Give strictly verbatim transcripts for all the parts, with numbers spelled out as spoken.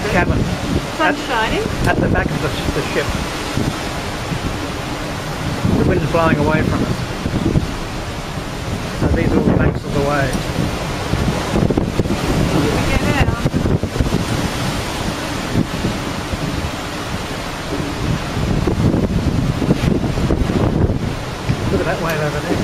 back cabin. Sun shining? At the back of the, the ship. The wind's blowing away from us. So these are all the banks of the waves. Get out. Look at that wave over there.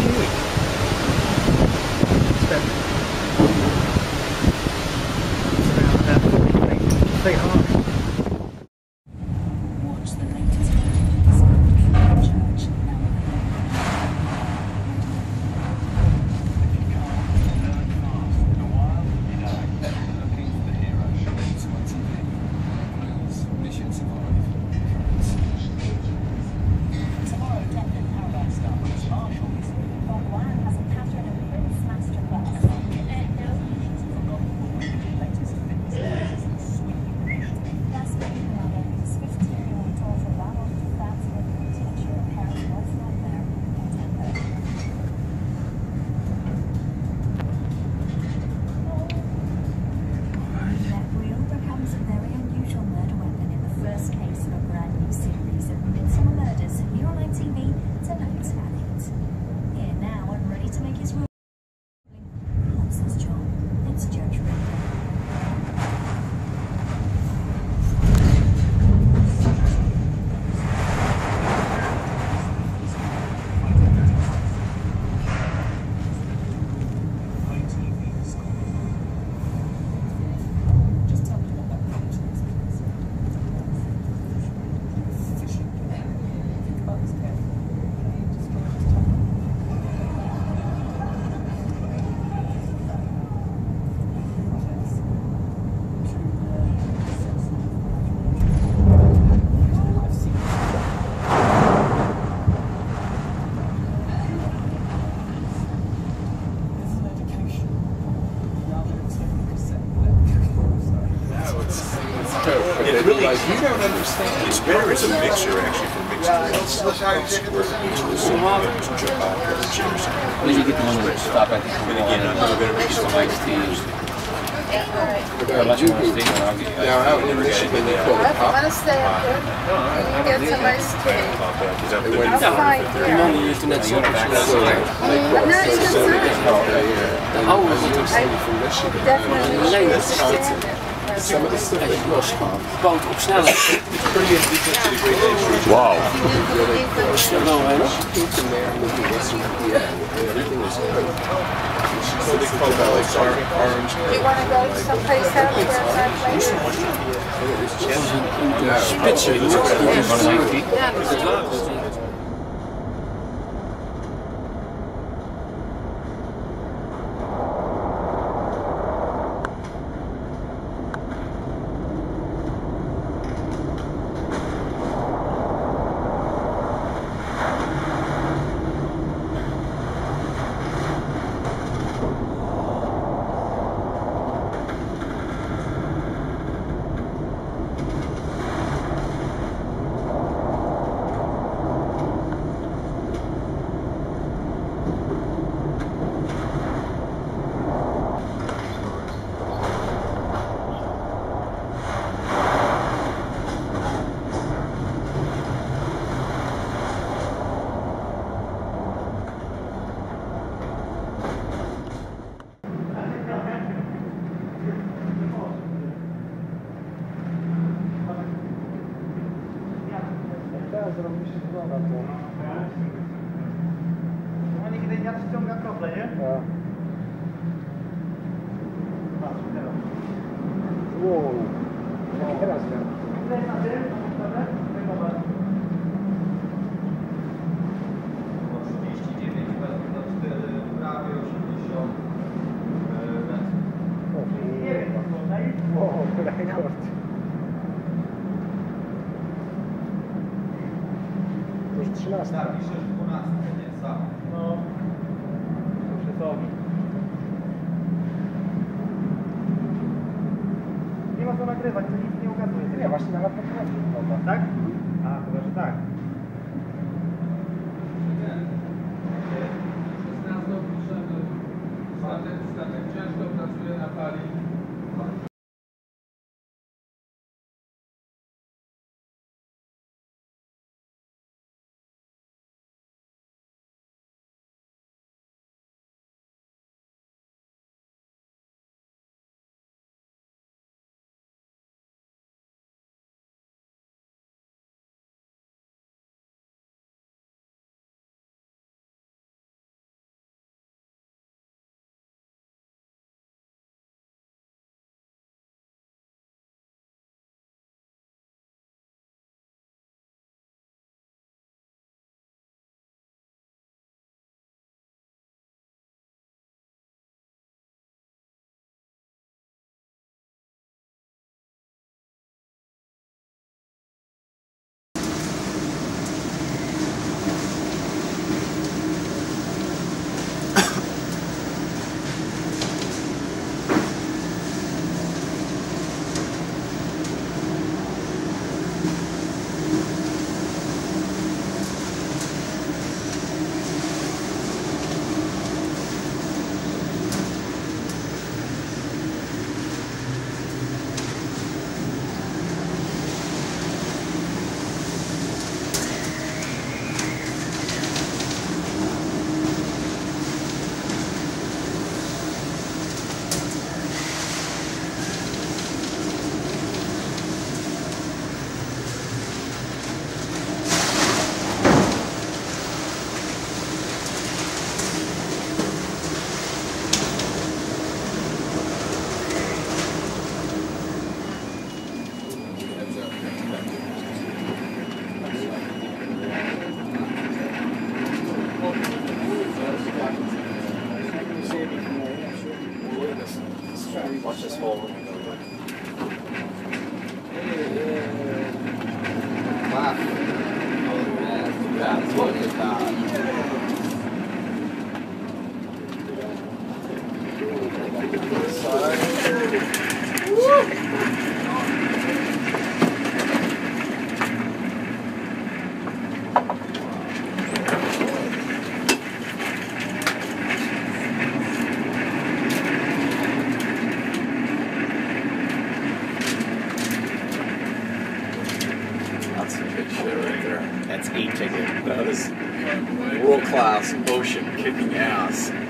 Huge. It's about you don't understand. It's better as a mixer, actually, for mixed ones. It's square mixers, so you don't just jump out of the chairs. Well, you get the one that stop at the corner. And again, I've never been a mixer like Steve's. Unless you want to stay on, I'll get you guys. Now, out in Michigan, they call it pop. I want to stay up there. You get some ice cream. I'll find you. I'm on the internet, so I'm not sure. I'm not sure. Oh, I definitely understand it. Some of the stuff that you lost, Bob. Bob, up snel. Wow. Do you want to go someplace else or that place? Spitzer. That's some good shit right there. That's eight ticket. That is world class ocean kicking ass.